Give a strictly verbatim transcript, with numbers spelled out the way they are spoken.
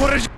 corres